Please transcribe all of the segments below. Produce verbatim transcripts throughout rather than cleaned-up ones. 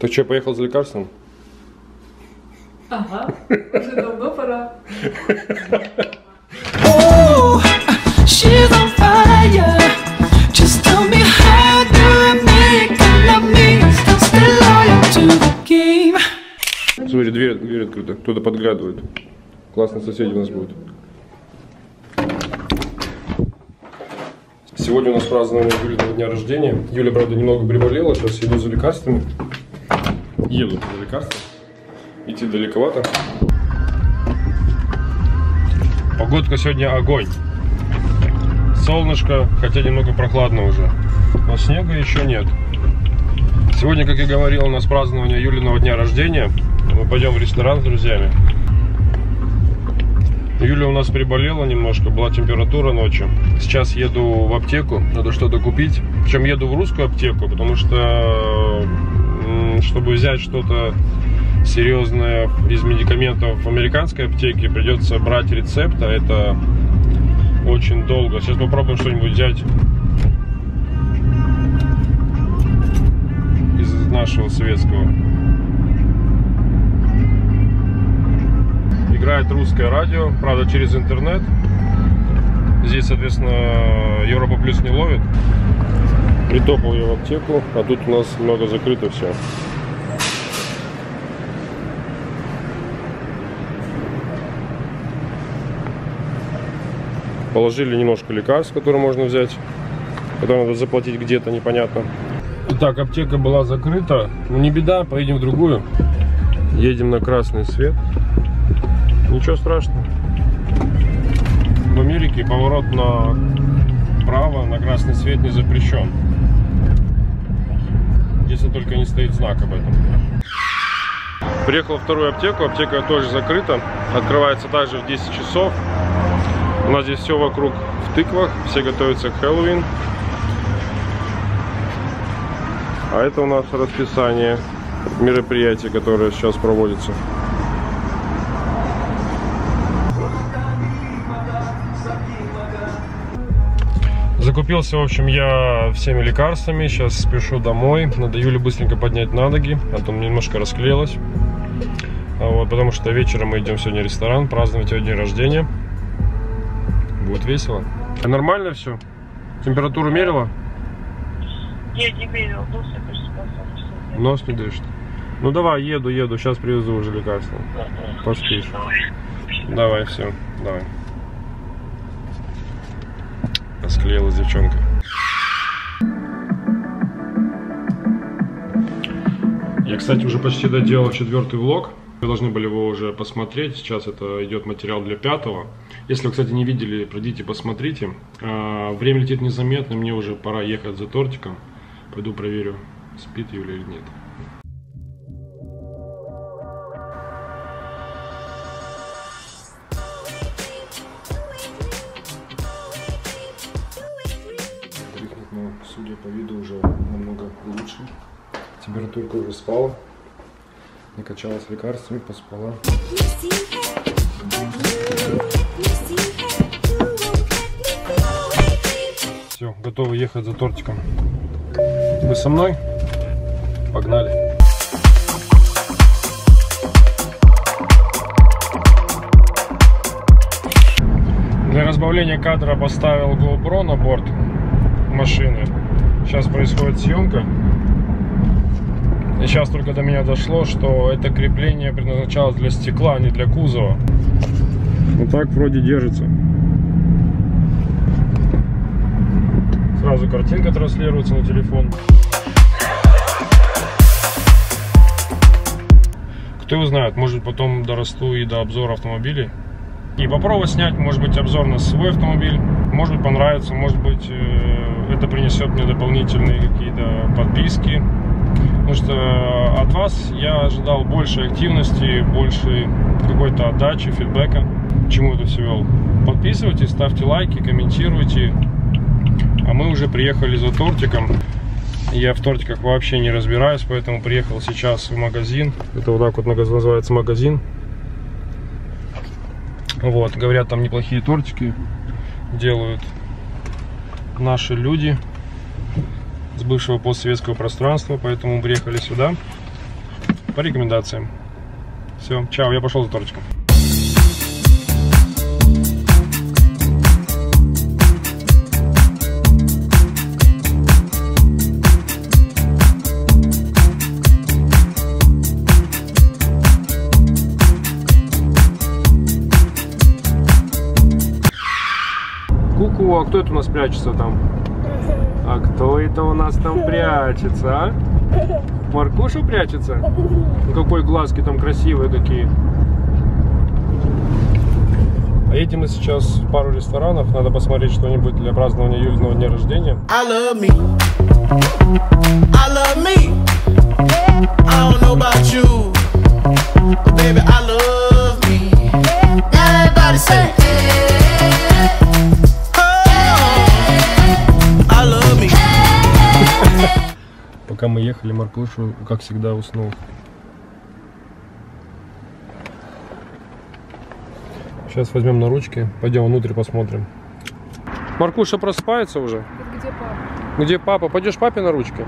Ты что, поехал за лекарством? Ага, уже давно пора. Смотри, дверь, дверь открыта, кто-то подглядывает. Классные соседи у нас будут. Сегодня у нас празднование Юлиного дня рождения. Юля, правда, немного приболела, сейчас еду за лекарствами. Еду за лекарствами. Идти далековато. Погодка сегодня огонь. Солнышко, хотя немного прохладно уже. Но снега еще нет. Сегодня, как и говорил, у нас празднование Юлиного дня рождения. Мы пойдем в ресторан с друзьями. Юля у нас приболела немножко, была температура ночью. Сейчас еду в аптеку, надо что-то купить. Причем еду в русскую аптеку, потому что, чтобы взять что-то серьезное из медикаментов в американской аптеке, придется брать рецепт, а это очень долго. Сейчас попробуем что-нибудь взять из нашего советского. Играет русское радио, правда, через интернет. Здесь, соответственно, Европа плюс не ловит. Притопал я в аптеку, а тут у нас много закрыто все. Положили немножко лекарств, которые можно взять, которые надо заплатить где-то, непонятно. Итак, аптека была закрыта. Ну, не беда, поедем в другую. Едем на красный свет. Ничего страшного. В Америке поворот направо на красный свет не запрещен. Если только не стоит знак об этом. Приехал во вторую аптеку. Аптека тоже закрыта. Открывается также в десять часов. У нас здесь все вокруг в тыквах. Все готовятся к Хэллоуин. А это у нас расписание мероприятий, которое сейчас проводится. Закупился, в общем, я всеми лекарствами. Сейчас спешу домой. Надо Юлю быстренько поднять на ноги, а то немножко расклеилась. Вот, потому что вечером мы идем сегодня в ресторан праздновать ее день рождения. Будет весело. А нормально все? Температуру мерила? Нет, не мерила. Нос не дышит. Ну давай, еду, еду. Сейчас привезу уже лекарства. Поспишь. Давай, все, давай. Расклеилась девчонка. Я, кстати, уже почти доделал четвертый влог. Вы должны были его уже посмотреть. Сейчас это идет материал для пятого. Если вы, кстати, не видели, пройдите, посмотрите. Время летит незаметно. Мне уже пора ехать за тортиком. Пойду проверю, спит Юля или нет. Судя по виду, уже намного лучше. Температурка уже спала. Накачалась лекарствами, поспала. Все, готовы ехать за тортиком. Вы со мной? Погнали. Для разбавления кадра поставил GoPro на борт машины. Сейчас происходит съемка. И сейчас только до меня дошло, что это крепление предназначалось для стекла, а не для кузова. Вот так вроде держится. Сразу картинка транслируется на телефон. Кто его знает, может потом дорасту и до обзора автомобилей. И попробовать снять, может быть, обзор на свой автомобиль. Может быть, понравится, может быть, это принесет мне дополнительные какие-то подписки. Потому что от вас я ожидал больше активности, больше какой-то отдачи, фидбэка. К чему это все вел? Подписывайтесь, ставьте лайки, комментируйте. А мы уже приехали за тортиком. Я в тортиках вообще не разбираюсь, поэтому приехал сейчас в магазин. Это вот так вот называется магазин. Вот, говорят, там неплохие тортики делают наши люди с бывшего постсоветского пространства, поэтому приехали сюда. по рекомендациям. Все, чао, я пошел за торчком. Ку-ку, а кто это у нас прячется там? А кто это у нас там прячется, а? Маркуша прячется? Какой глазки там красивые какие. А едем мы сейчас в пару ресторанов. Надо посмотреть что-нибудь для празднования Юлиного дня рождения. I love me. I love me. I don't know about you. But baby, I love me. Everybody say I love me. Пока мы ехали, Маркушу, как всегда, уснул. Сейчас возьмем на ручки, пойдем внутрь посмотрим. Маркуша просыпается уже? Где папа? Где папа? Пойдешь папе на ручки?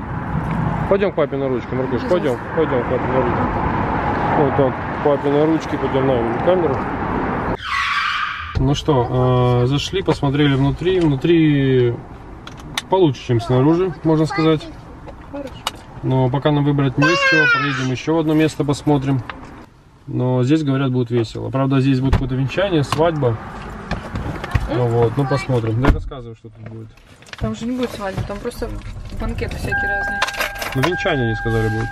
Пойдем к папе на ручки, Маркуш, пойдем, пойдем к папе на ручки. Вот так, папе на ручки, пойдем на камеру. Ну что, э, зашли, посмотрели внутри, внутри получше, чем снаружи, можно сказать. Но пока нам выбрать не с чего, проедем еще одно место, посмотрим. Но здесь, говорят, будет весело. Правда, здесь будет какое-то венчание, свадьба. Ну вот, ну посмотрим. Да, рассказывай, что тут будет. Там же не будет свадьбы, там просто банкеты всякие разные. Ну, венчание, они сказали, будет.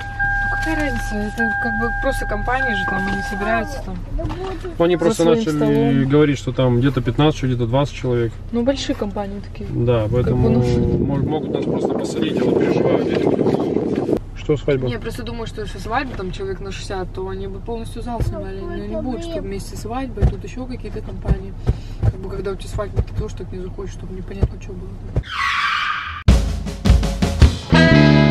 Ну, какая разница, это как бы просто компания же там, они собираются там. Ну, они просто начали столом говорить, что там где-то пятнадцать, где-то двадцать человек. Ну, большие компании такие. Да, поэтому как бы, ну... могут нас просто посадить, и вот переживают. Свадьба. Я просто думаю, что если свадьба там человек на шестьдесят, то они бы полностью зал снимали. Но не будет, что вместе свадьбы, тут еще какие-то компании. Как бы, когда у тебя свадьба, ты тоже так не захочешь, чтобы непонятно, что было.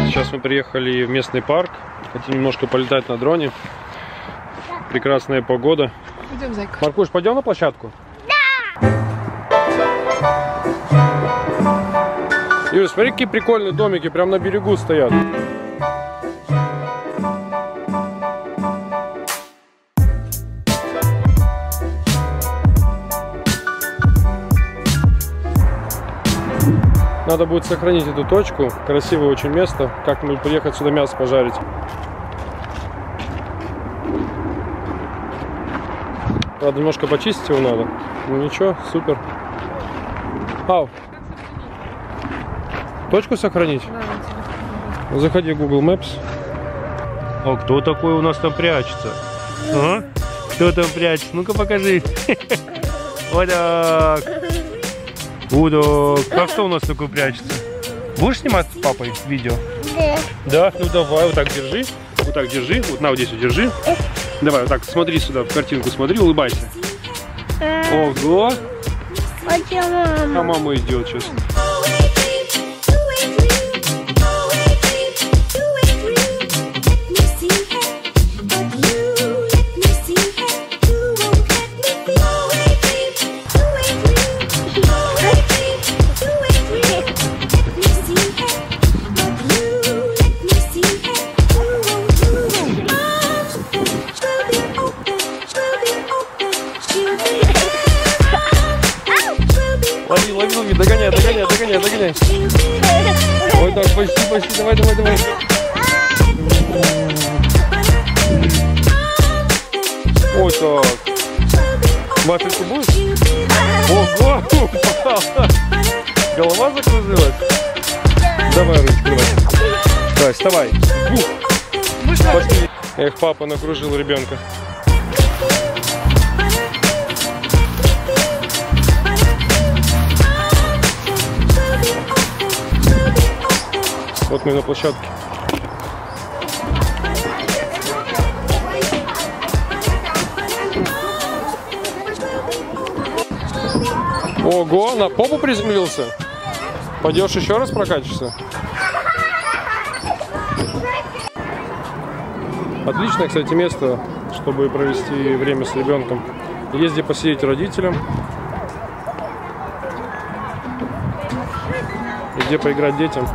Сейчас мы приехали в местный парк. Хотим немножко полетать на дроне. Прекрасная погода. Идем, зайка. Маркуш, пойдем на площадку? Да! Юля, смотри, какие прикольные домики, прям на берегу стоят. Надо будет сохранить эту точку. Красивое очень место. Как-нибудь приехать сюда мясо пожарить. Надо немножко почистить его надо. Ну ничего, супер. Ау. Точку сохранить? Заходи в Google Maps. А кто такой у нас там прячется? А? Кто там прячется? Ну-ка покажи. Вот так. Удок, а что у нас такое прячется? Будешь снимать с папой видео? Да. Да? Ну давай, вот так держи. Вот так держи. Вот на, вот здесь вот держи. Давай, вот так, смотри сюда, в картинку смотри, улыбайся. Ого! А мама идет сейчас. Догоняй, догоняй, догоняй, догоняй. Вот так, почти, почти, давай, давай, давай. Вот так. Вафельку будешь? Ого! Голова закружилась? Давай, ручку, давай. Давай, вставай. Пошли. Эх, папа накружил ребенка. Вот мы на площадке. Ого, на попу приземлился? Пойдешь еще раз прокатишься? Отличное, кстати, место, чтобы провести время с ребенком. Есть где посидеть родителям. И где поиграть детям.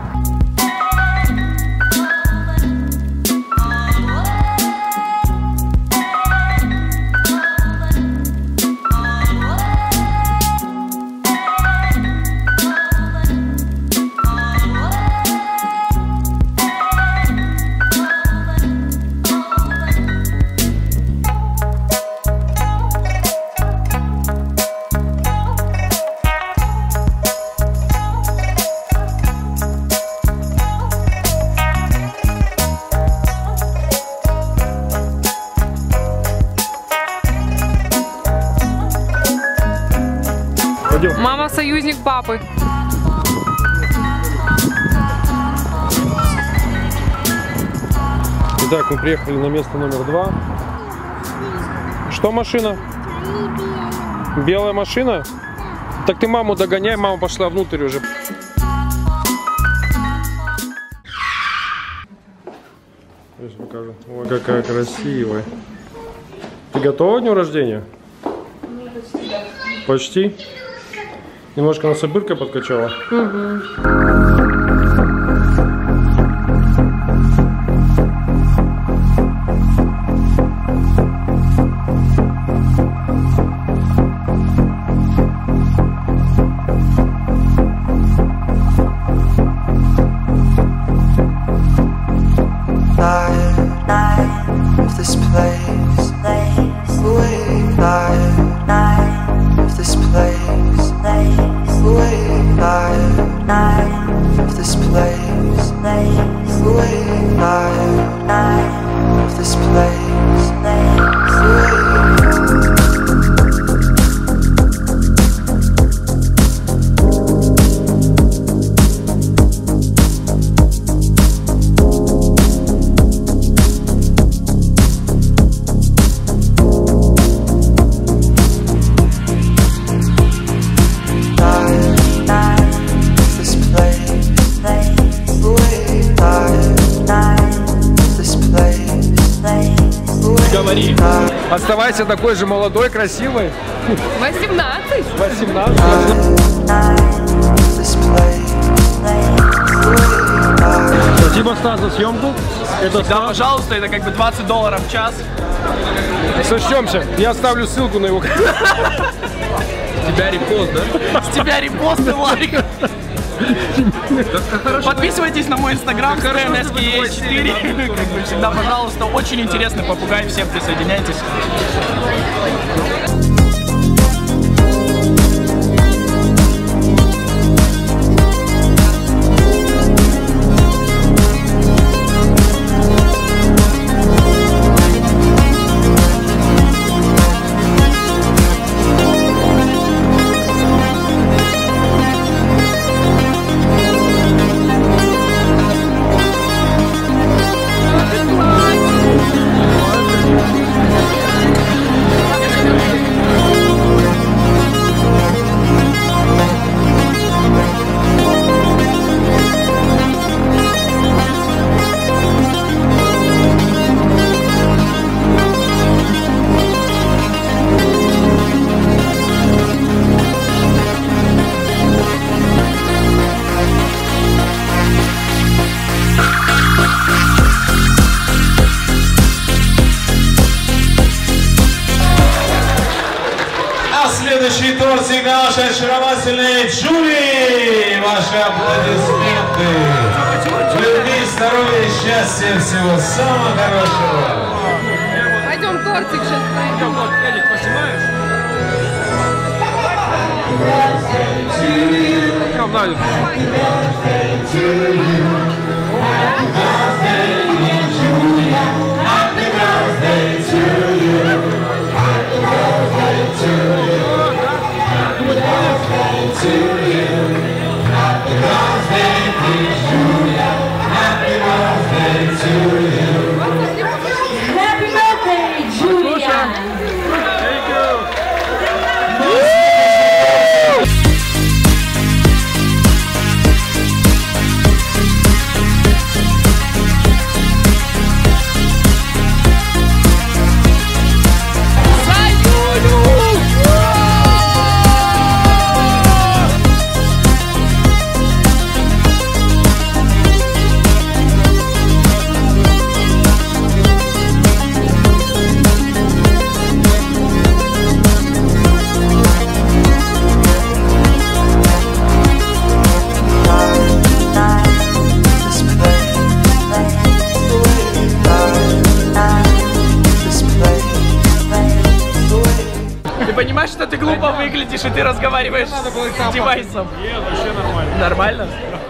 Oh, союзник папы. Итак, мы приехали на место номер два. Что машина? Белая машина? Так ты маму догоняй, мама пошла внутрь уже. Сейчас покажу. Ой, какая красивая. Ты готова к дню рождения? Почти. Почти? Немножко на собырка подкачала? Угу. Оставайся такой же молодой, красивой. восемнадцать. восемнадцать. Спасибо, Стас, за съемку. Это да, пожалуйста, это как бы двадцать долларов в час. Сочтемся. Я оставлю ссылку на его канал. С тебя репост, да? С тебя репост и лайк. Подписывайтесь на мой инстаграм, эс ка эн эс ка е четыре, как бы всегда, пожалуйста, очень интересный попугай, всем присоединяйтесь. Следующий тортик на нашей очаровательной Джулии. Ваши аплодисменты. Любви, здоровья, счастья, всего самого хорошего. Пойдем тортик сейчас найдем. Элик, поснимаешь? Там дальше. To you, happy birthday, dear Julia. Happy birthday to you. Happy birthday, Julia. There you go. Ты глупо выглядишь, и ты разговариваешь с девайсом. Нет, вообще нормально. Нормально?